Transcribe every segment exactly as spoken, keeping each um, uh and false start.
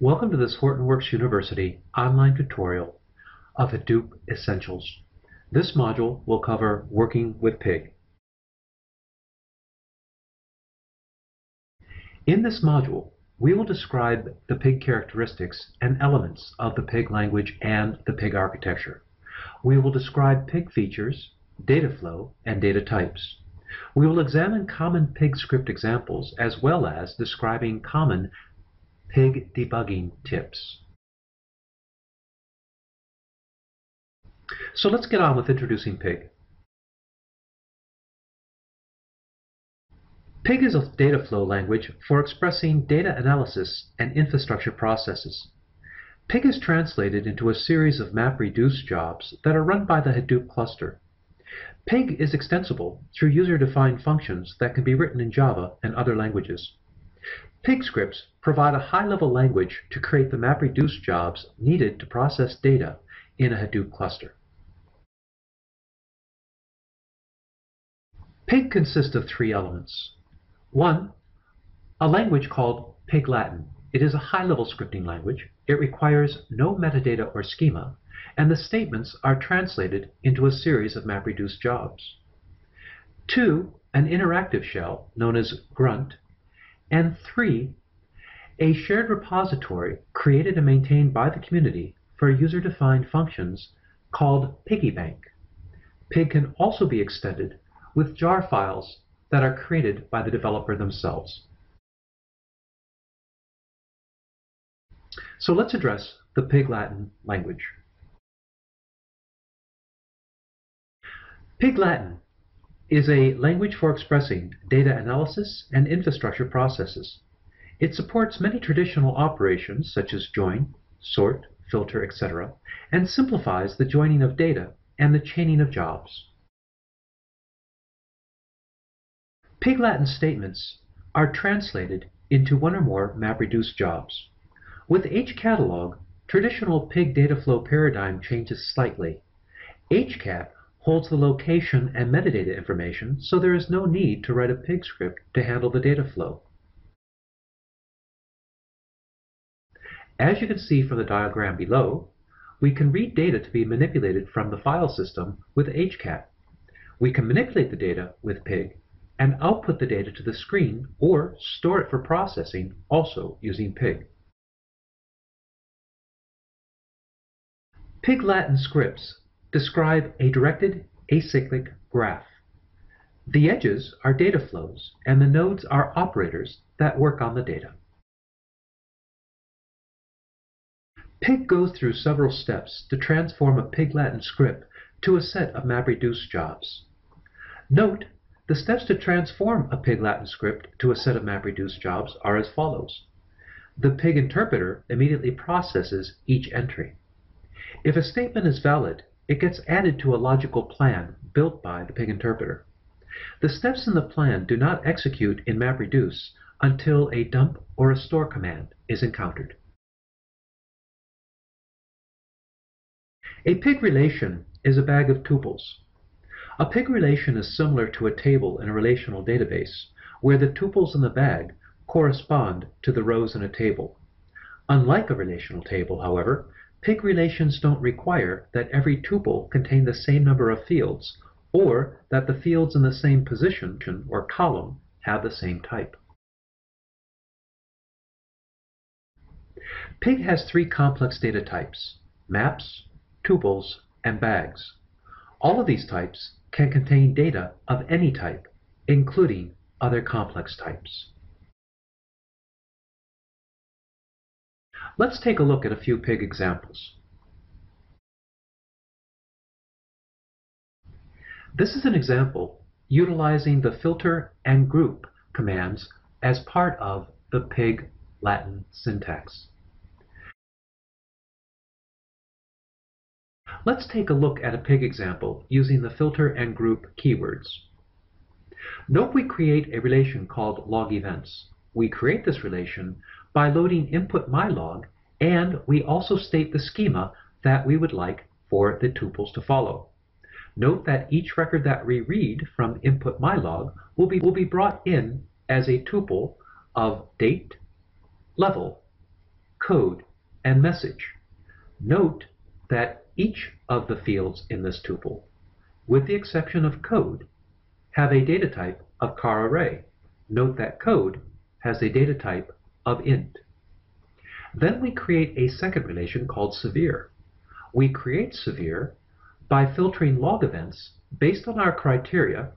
Welcome to this Hortonworks University online tutorial of Hadoop Essentials. This module will cover working with Pig. In this module, we will describe the Pig characteristics and elements of the Pig language and the Pig architecture. We will describe Pig features, data flow, and data types. We will examine common Pig script examples as well as describing common Pig debugging tips. So let's get on with introducing Pig. Pig is a data flow language for expressing data analysis and infrastructure processes. Pig is translated into a series of MapReduce jobs that are run by the Hadoop cluster. Pig is extensible through user-defined functions that can be written in Java and other languages. Pig scripts provide a high-level language to create the MapReduce jobs needed to process data in a Hadoop cluster. Pig consists of three elements. One, a language called Pig Latin. It is a high-level scripting language. It requires no metadata or schema, and the statements are translated into a series of MapReduce jobs. Two, an interactive shell known as Grunt. And three, a shared repository created and maintained by the community for user-defined functions called Piggybank. Pig can also be extended with jar files that are created by the developer themselves. So let's address the Pig Latin language. Pig Latin is a language for expressing data analysis and infrastructure processes. It supports many traditional operations such as join, sort, filter, et cetera, and simplifies the joining of data and the chaining of jobs. Pig Latin statements are translated into one or more MapReduce jobs. With HCatalog, traditional Pig data flow paradigm changes slightly. HCat holds the location and metadata information, so there is no need to write a Pig script to handle the data flow. As you can see from the diagram below, we can read data to be manipulated from the file system with HCat. We can manipulate the data with Pig and output the data to the screen or store it for processing, also using Pig. Pig Latin scripts describe a directed acyclic graph. The edges are data flows, and the nodes are operators that work on the data. Pig goes through several steps to transform a Pig Latin script to a set of MapReduce jobs. Note, the steps to transform a Pig Latin script to a set of MapReduce jobs are as follows. The Pig interpreter immediately processes each entry. If a statement is valid, it gets added to a logical plan built by the Pig interpreter. The steps in the plan do not execute in MapReduce until a dump or a store command is encountered. A Pig relation is a bag of tuples. A Pig relation is similar to a table in a relational database, where the tuples in the bag correspond to the rows in a table. Unlike a relational table, however, Pig relations don't require that every tuple contain the same number of fields, or that the fields in the same position or column have the same type. Pig has three complex data types: maps, tuples, and bags. All of these types can contain data of any type, including other complex types. Let's take a look at a few Pig examples. This is an example utilizing the filter and group commands as part of the Pig Latin syntax. Let's take a look at a Pig example using the filter and group keywords. Note we create a relation called log events. We create this relation by loading input mylog, and we also state the schema that we would like for the tuples to follow. Note that each record that we read from input mylog will be, will be brought in as a tuple of date, level, code, and message. Note that each of the fields in this tuple, with the exception of code, have a data type of car array. Note that code has a data type of int. Then we create a second relation called severe. We create severe by filtering log events based on our criteria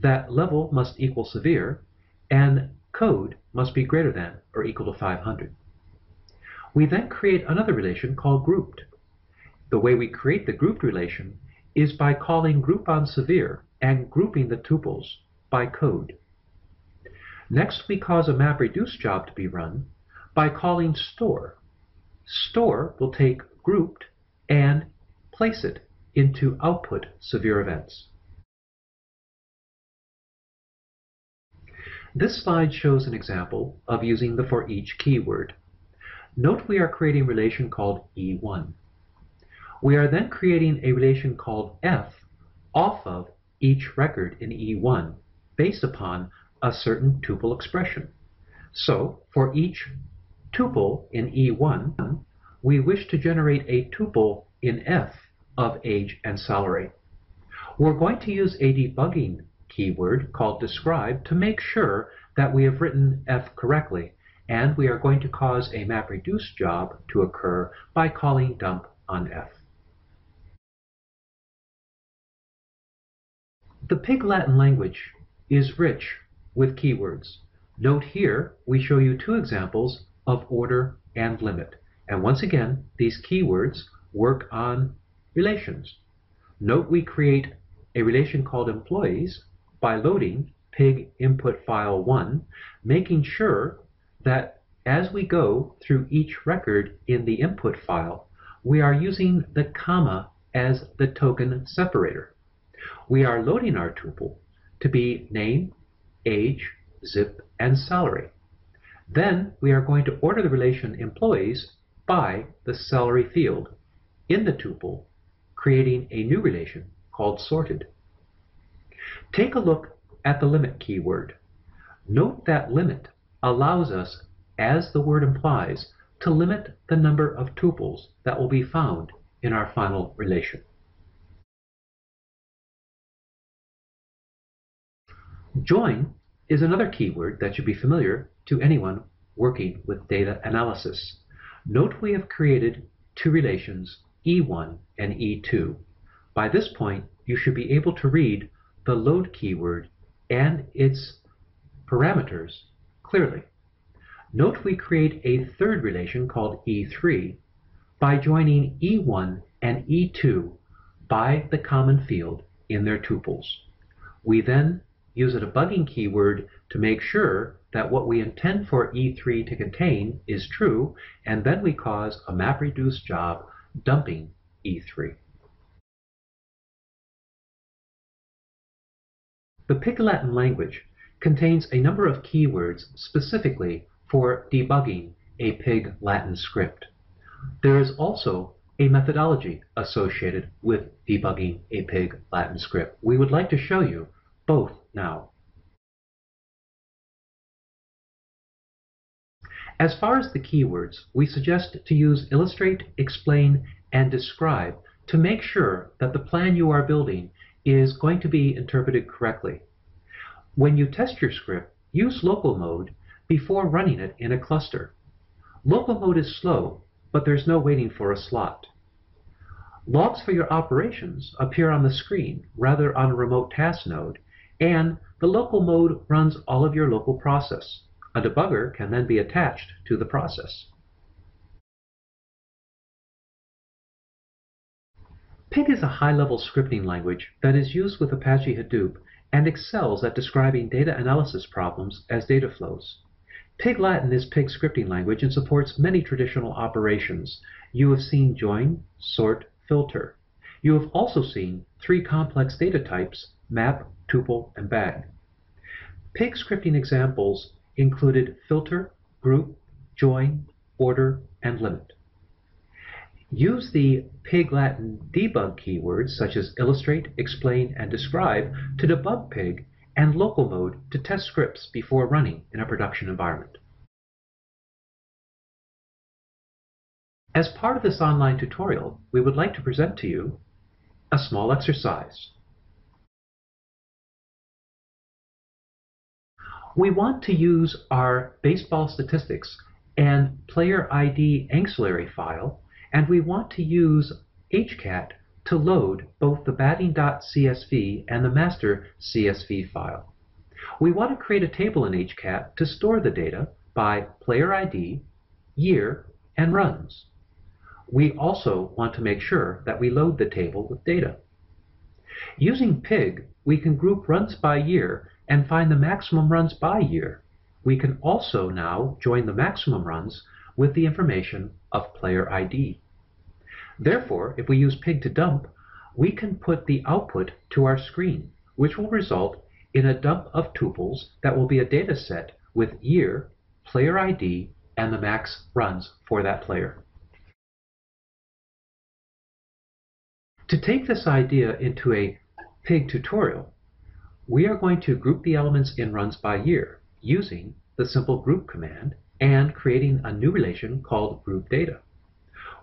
that level must equal severe and code must be greater than or equal to five hundred. We then create another relation called grouped. The way we create the grouped relation is by calling group on severe and grouping the tuples by code. Next, we cause a MapReduce job to be run by calling store. Store will take grouped and place it into output severe events. This slide shows an example of using the for each keyword. Note we are creating a relation called E one. We are then creating a relation called F off of each record in E one based upon a certain tuple expression. So for each tuple in E one, we wish to generate a tuple in F of age and salary. We're going to use a debugging keyword called describe to make sure that we have written F correctly, and we are going to cause a MapReduce job to occur by calling dump on F. The Pig Latin language is rich with keywords. Note here we show you two examples of order and limit. And once again, these keywords work on relations. Note we create a relation called employees by loading pig input file one, making sure that as we go through each record in the input file, we are using the comma as the token separator. We are loading our tuple to be name, age, zip, and salary. Then we are going to order the relation employees by the salary field in the tuple, creating a new relation called sorted. Take a look at the limit keyword. Note that limit allows us, as the word implies, to limit the number of tuples that will be found in our final relation. Join is another keyword that should be familiar to anyone working with data analysis. Note we have created two relations, E one and E two. By this point, you should be able to read the load keyword and its parameters clearly. Note we create a third relation called E three by joining E one and E two by the common field in their tuples. We then use a debugging keyword to make sure that what we intend for E three to contain is true, and then we cause a MapReduce job dumping E three. The Pig Latin language contains a number of keywords specifically for debugging a Pig Latin script. There is also a methodology associated with debugging a Pig Latin script. We would like to show you both now. As far as the keywords, we suggest to use illustrate, explain, and describe to make sure that the plan you are building is going to be interpreted correctly. When you test your script, use local mode before running it in a cluster. Local mode is slow, but there's no waiting for a slot. Logs for your operations appear on the screen rather on a remote task node, and the local mode runs all of your local process. A debugger can then be attached to the process. Pig is a high-level scripting language that is used with Apache Hadoop and excels at describing data analysis problems as data flows. Pig Latin is Pig's scripting language and supports many traditional operations. You have seen join, sort, filter. You have also seen three complex data types, map, tuple, and bag. Pig scripting examples included filter, group, join, order, and limit. Use the Pig Latin debug keywords such as illustrate, explain, and describe to debug Pig and local mode to test scripts before running in a production environment. As part of this online tutorial, we would like to present to you a small exercise. We want to use our baseball statistics and player I D ancillary file, and we want to use HCat to load both the batting.csv and the master C S V file. We want to create a table in HCat to store the data by player I D, year, and runs. We also want to make sure that we load the table with data. Using Pig, we can group runs by year and find the maximum runs by year. We can also now join the maximum runs with the information of player I D. Therefore, if we use Pig to dump, we can put the output to our screen, which will result in a dump of tuples that will be a data set with year, player I D, and the max runs for that player. To take this idea into a Pig tutorial, we are going to group the elements in runs by year using the simple group command and creating a new relation called group data.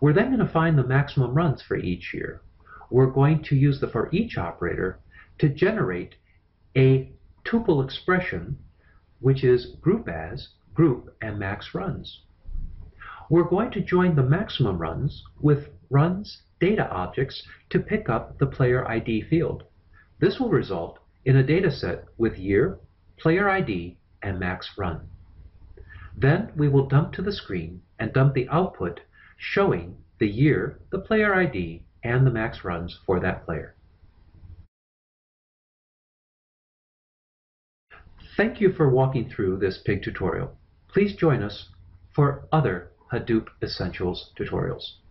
We're then going to find the maximum runs for each year. We're going to use the for each operator to generate a tuple expression, which is group as group and max runs. We're going to join the maximum runs with runs data objects to pick up the player I D field. This will result in a data set with year, player I D, and max run. Then we will dump to the screen and dump the output showing the year, the player I D, and the max runs for that player. Thank you for walking through this Pig tutorial. Please join us for other Hadoop Essentials tutorials.